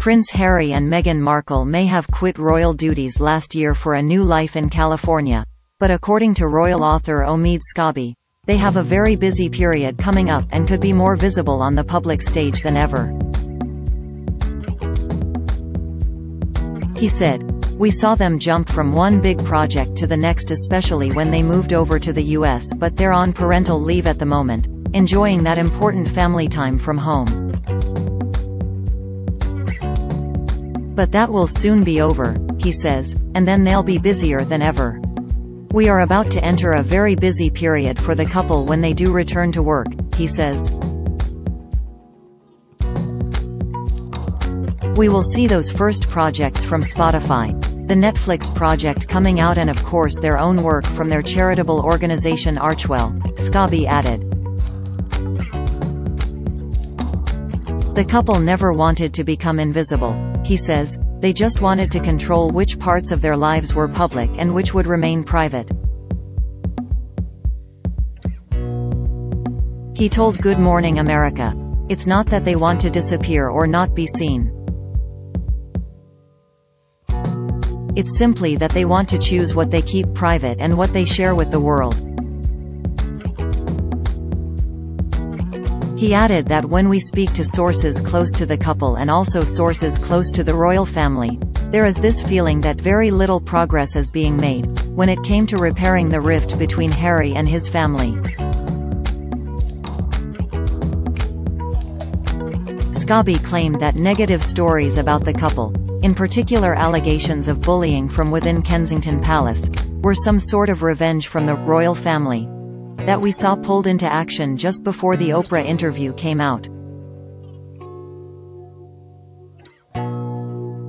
Prince Harry and Meghan Markle may have quit royal duties last year for a new life in California, but according to royal author Omid Scobie, they have a very busy period coming up and could be more visible on the public stage than ever. He said, "We saw them jump from one big project to the next, especially when they moved over to the US, but they're on parental leave at the moment, enjoying that important family time from home. But that will soon be over," he says, "and then they'll be busier than ever. We are about to enter a very busy period for the couple when they do return to work," he says. "We will see those first projects from Spotify, the Netflix project coming out, and of course their own work from their charitable organization Archwell," Scobie added. "The couple never wanted to become invisible," he says, "they just wanted to control which parts of their lives were public and which would remain private." He told Good Morning America, "It's not that they want to disappear or not be seen. It's simply that they want to choose what they keep private and what they share with the world." He added that when we speak to sources close to the couple and also sources close to the royal family, there is this feeling that very little progress is being made when it came to repairing the rift between Harry and his family. Scobie claimed that negative stories about the couple, in particular allegations of bullying from within Kensington Palace, were some sort of revenge from the royal family that we saw pulled into action just before the Oprah interview came out.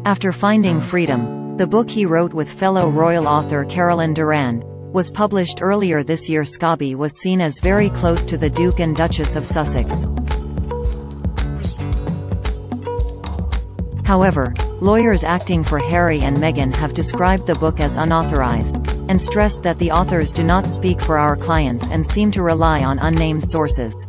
After Finding Freedom, the book he wrote with fellow royal author Carolyn Durand, was published earlier this year. Scobie was seen as very close to the Duke and Duchess of Sussex. However, lawyers acting for Harry and Meghan have described the book as unauthorized, and stressed that the authors do not speak for our clients and seem to rely on unnamed sources.